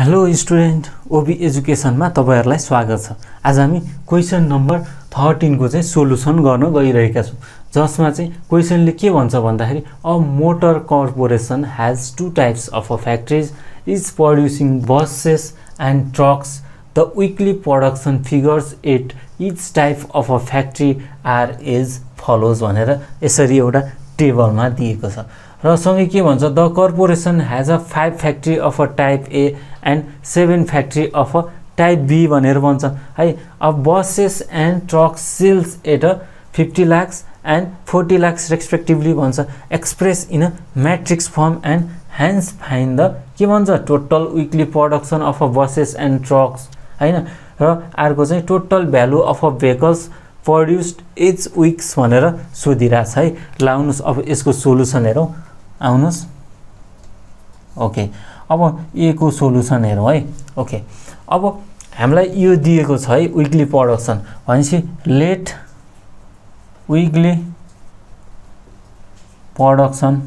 Hello student ओबी education मा तपाईहरुलाई स्वागत छ। आज हामी क्वेशन नम्बर 13 को चाहिँ सोलुसन गर्न गइरहेका छौं, जसमा चाहिँ क्वेशनले के भन्छ भन्दाखेरि a motor corporation has two types of factories is producing buses and trucks. The weekly production figures at each type of a factory are as follows भनेर यसरी एउटा टेबलमा दिएको छ। र सँगै के भन्छ the corporation has a 5 factory of a type A and 7 factory of a type B भनेर भन्छ है। अब buses and trucks sales at a 50 lakhs and 40 lakhs respectively भन्छ, express in a matrix form and hence find the के भन्छ total weekly production of a buses and trucks हैन। र अर्को चाहिँ total value of a vehicles produced its weeks भनेर सोधिराछ है। लाउनुस अब यसको सोलुसन हेरौं आउनुस। ओके अब ए को सोलुसन हेरौं है। ओके अब हामीलाई यो दिएको छ है वीकली प्रोडक्शन भनेपछि let weekly production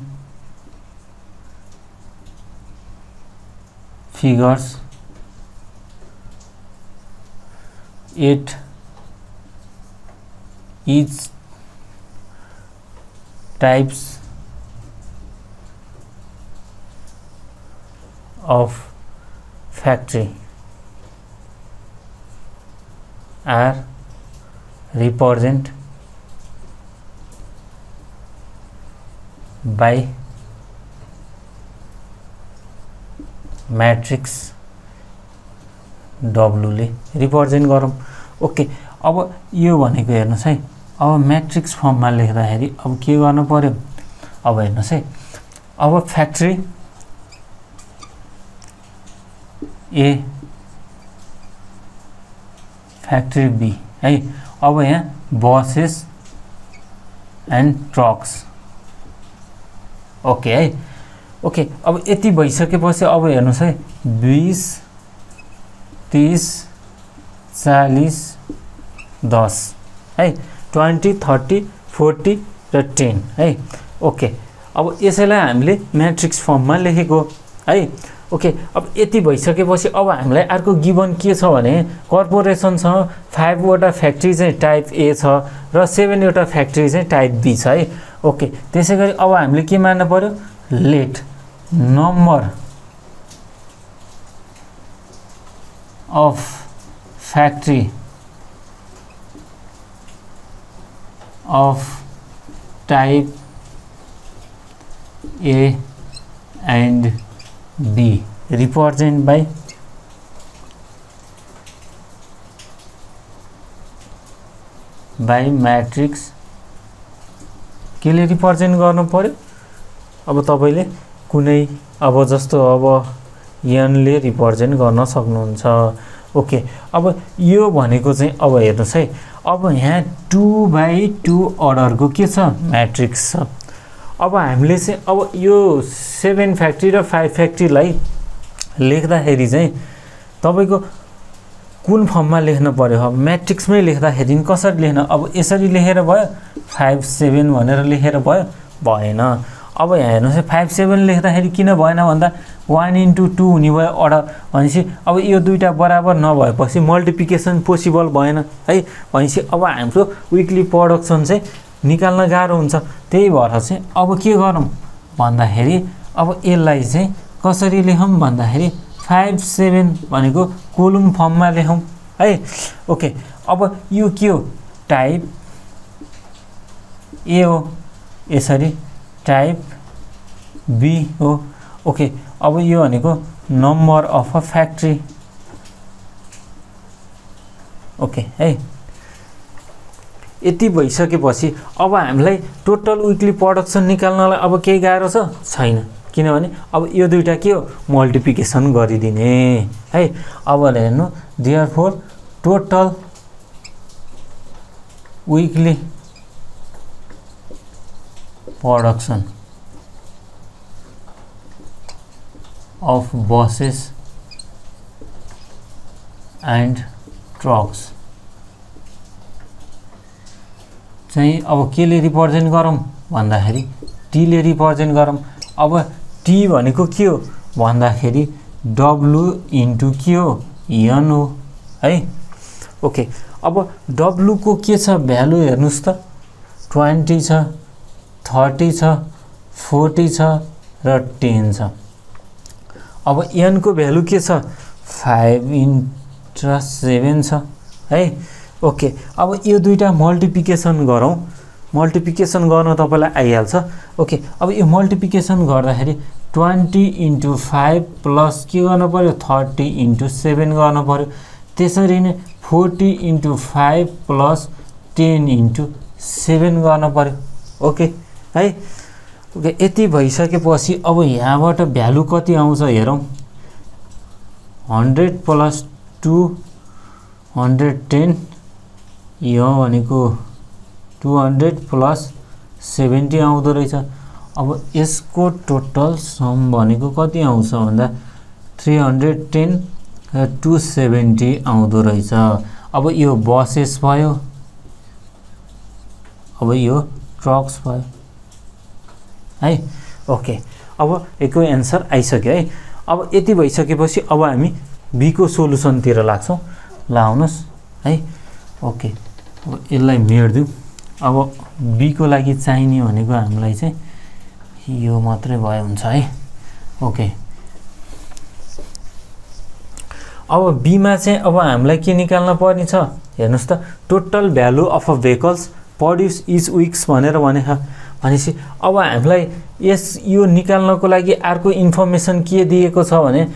figures at each types of factory are represent by matrix W ले represent गरौं। ओके अब यो भनेको हेर्नुस् है। अब मैट्रिक्स फर्म में लेख्दाखेरि अब के गर्नु पर्यो, अब हेर्नुस् है। अब फैक्ट्री ए फैक्ट्री बी है। अब यहाँ बसेस एंड ट्रक्स ओके है। ओके अब यति भइसकेपछि अब हेर्नुस् है 20 30 40 10 है 20 30 40 र 10 है। ओके अब यसैलाई हामीले मैट्रिक्स फर्म में लेखेको है। ओके अब यति भइसकेपछि अब हामीलाई अर्को गिवन के छ भने कर्पोरेसन छ, 5 वटा फैक्ट्री चाहिँ टाइप ए छ र 7 वटा फैक्ट्री चाहिँ टाइप बी छ है। ओके त्यसैगरी अब हामीले के मान्नु पर्यो let number of factory of type A and B represented by matrix के लिए represent गर्नु पर्यो। अब तपाईले कुनै अब जस्तो अब n ले represent गर्न सक्नुहुन्छ। ओके अब यो भनेको चाहिँ अब हेर्नुस् है। अब यहाँ 2 by 2 अर्डर को के मैट्रिक्स। अब हामीले चाहिँ अब यो 7 फैक्ट्री र 5 फैक्ट्री लेख्दाखेरि चाहिँ तपाईको कुन फर्ममा लेख्नु पर्यो, मैट्रिक्समै लेख्दाखेरि कसरी लेख्न, अब यसरी लेखेर भयो 5 7 भनेर लेखेर भयो भएन। अब यहाँ हेर्नुस् है 5 7 लेख्दाखेरि किन भएन भन्दा 1 into 2 हुने भयो अर्डर, भनेपछि अब यो दुईटा बराबर नभएपछि मल्टिप्लिकेसन पोसिबल भएन है। भनेपछि अब हाम्रो वीकली प्रोडक्शन चाहिँ निकाल्न गाह्रो हुन्छ। त्यही भएर चाहिँ अब के गरौँ भन्दाखेरि अब यसलाई चाहिँ कसरी लेखौँ भन्दाखेरि 5 7 भनेको कोलम फर्ममा लेखौँ है। ओके अब यो के हो टाइप ए हो, यसरी टाइप बी हो। ओके अब यो भनेको number of a factory okay है। यति भइसकेपछि अब हामीलाई टोटल वीकली प्रोडक्शन निकाल्नलाई अब केही गाह्रो छैन, किनभने अब यो दुईटा के हो मल्टिप्लिकेसन गरिदिने है। अब हेर्नु therefore total weekly production of buses and trucks चाहिँ अब के ले रिप्रेजेन्ट गरौँ भन्दाखेरि टी ले रिप्रेजेन्ट गरौँ। अब टी भनेको के हो भन्दाखेरि W into Q, ENO. Hey, okay. Now, W को के चा value है नुस्ता 20 चा, 30 चा, 40 चा र 10 चा. अब N को value के चा 5 into 7 चा. Hey, okay. अब ये दुईटा multiplication गरौं. Multiplication गर्न तपाईलाई आइहाल्छ. ओके अब यो multiplication गर्दाखेरि 20 into 5 plus के गर्न पर्यो 30 into 7 गर्न पर्यो. त्यसरी नै 40 into 5 plus 10 into 7 गर्न पर्यो. ओके है. ओके यति भइसकेपछि अब यहाँबाट भ्यालु कति आउँछ हेरौं. 100 plus 2 110 यो भनेको 200 plus 70 आउँदो रहेछ. अब यसको टोटल सम भनेको कति आउँछ भन्दा 310 र 270 आउँदो रहेछ. अब यो बसेस भयो, अब यो ट्रक्स भयो है. ओके अब यसको आन्सर आइसक्यो है. अब यति भइसकेपछि अब हामी बी को सोलुसन तिर लाग्छौं. लाउनुस है. ओके अब यसलाई मेट्दियौ. अब B को लागि चाहिने भनेको हामीलाई चाहिँ यो मात्रै भए हुन्छ है. ओके अब B मा चाहिँ अब हामीलाई के निकाल्न पर्ने छ हेर्नुस् त. Total value of a vehicles produce is weeks भनेर भनेको भनेसी अब हामीलाई यस यो निकाल्नको लागि अर्को इन्फर्मेसन के दिएको छ भने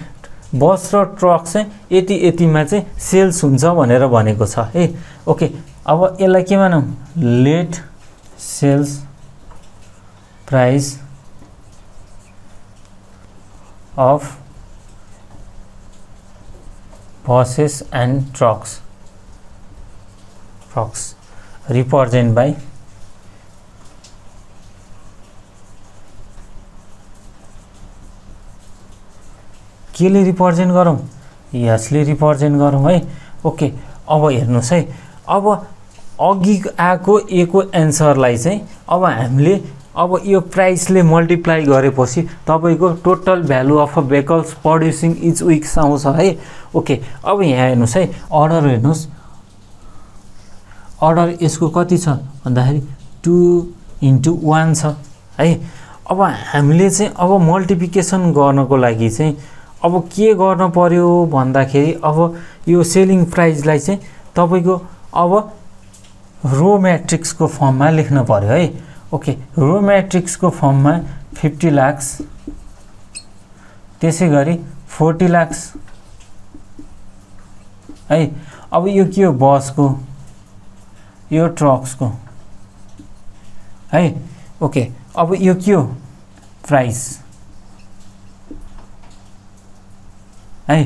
बस र ट्रक चाहिँ यति यतिमा चाहिँ सेल्स हुन्छ भनेर भनेको छ है. ओके अब यसलाई के मानौ let sales price of buses and trucks represent by केले रिप्रेजेन्ट गरौं यसले रिप्रेजेन्ट गरौं है. ओके अब हेर्नुस् है. अब अघि आको ए को आन्सरलाई चाहिँ अब हामीले अब यो प्राइसले मल्टिप्लाई गरेपछि तपाईको total value of a vehicles producing each weeks आउँछ है. ओके अब यहाँ हेर्नुस् है. अर्डर हेर्नुस्. अर्डर यसको कति छ भन्दाखेरि 2 into 1 छ है. अब हामीले चाहिँ अब मल्टिप्लिकेसन गर्नको लागि चाहिँ अब के गर्न पर्यो भन्दाखेरि अब यो सेलिङ प्राइसलाई चाहिँ तपाईको अब रो मैट्रिक्स को फर्म में लेख्न पर्यो है. ओके रो मैट्रिक्स को फर्म में 50 लाख्स त्यसैगरी 40 लाख्स है. अब यो के हो बस को यो ट्रक्स को है. ओके अब यो के हो प्राइस है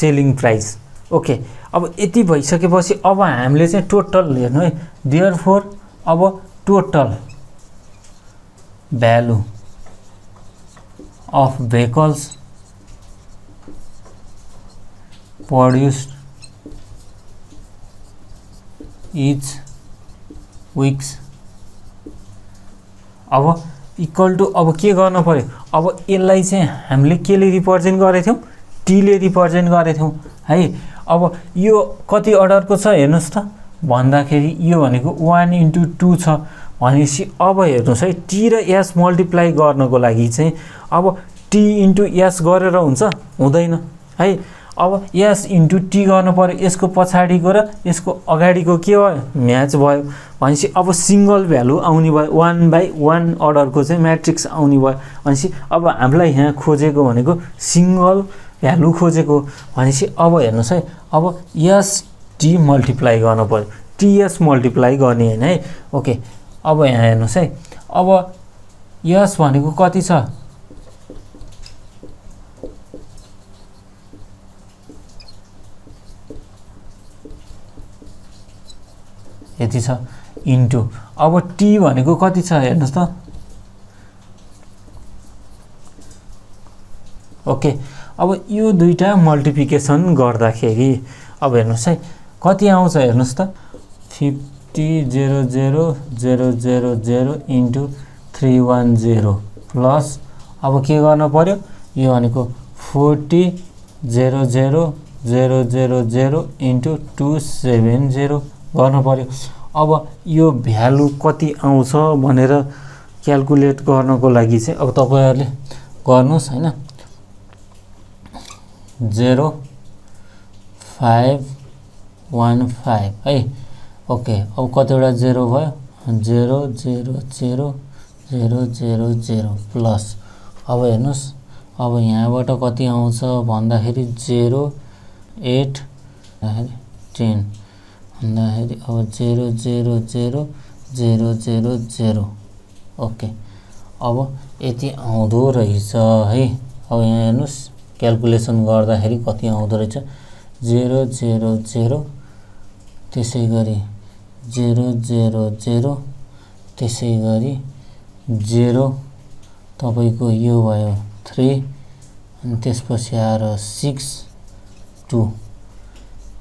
सेलिङ प्राइस. ओके अब यति भइसकेपछि अब हामीले चाहिँ टोटल हेर्नु है. देयरफोर अब total value of vehicles produced each weeks अब इक्वल टु अब के गर्न पर्यो. अब यसलाई चाहिँ हामीले केले रिप्रेजेन्ट गरेथ्यौं टीले रिप्रेजेन्ट गरेथ्यौं है. अब यो कति अर्डरको छ हेर्नुस् त भन्दाखेरि यो भनेको 1 into 2 छ भनेपछि अब हेर्नुस् है t र s मल्टिप्लाई गर्नको लागि चाहिँ अब t into s गरेर हुन्छ हुँदैन है. अब s into t गर्नु पर्यो. यसको पछाडीको र यसको अगाडीको के भयो म्याच भयो भनेपछि अब सिंगल भ्यालु आउने भयो 1/1 अर्डरको चाहिँ म्याट्रिक्स आउने भयो भनेपछि अब हामीलाई यहाँ खोजेको भनेको सिंगल भ्यालु खोजेको भनेपछि अब हेर्नुस् है. अब यस टी मल्टिप्लाई गर्न पर्यो टीएस मल्टिप्लाई गर्ने हैन है. ओके अब यहाँ हेर्नुस् है. अब यस भनेको कति छ 2 अब टी भनेको कति छ हेर्नुस् त. ओके अब यो दुईटा मल्टिप्लिकेसन गर्दाखेरि अब हेर्नुस् है कति आउँछ हेर्नुस् त 50 0 0 0 0 into 310 प्लस अब के गर्न पर्यो यो भनेको 40,000,000 इन्टु 270 गर्नु पर्यो। अब यो भ्यालु कति आउँछ भनेर क्याल्कुलेट गर्नको लागि चाहिँ अब तपाईहरुले गर्नुस् हैन 0515 है। ओके अब कतिवटा 0 भयो 0,0,0,0,0,0 प्लस अब हेर्नुस् अब यहाँबाट कति आउँछ भन्दाखेरि 0,8,10 भन्दाखेरि अब 0,0,0,0,0,0 ओके अब यति आउँदो रहेछ है। अब यहाँ हेर्नुस् क्याल्कुलेसन गर्दाखेरि कति आउँदो रहेछ 0,0,0 त्यसैगरी 0,0,0 त्यसैगरी 0 तपाईको यो भयो 3 अनि त्यसपछि आयो 6 2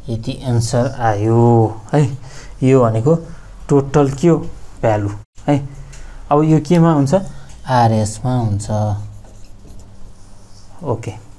यति आन्सर आयो है। यो भनेको टोटल के हो भ्यालु है। अब यो केमा हुन्छ आरएस मा हुन्छ। ओके।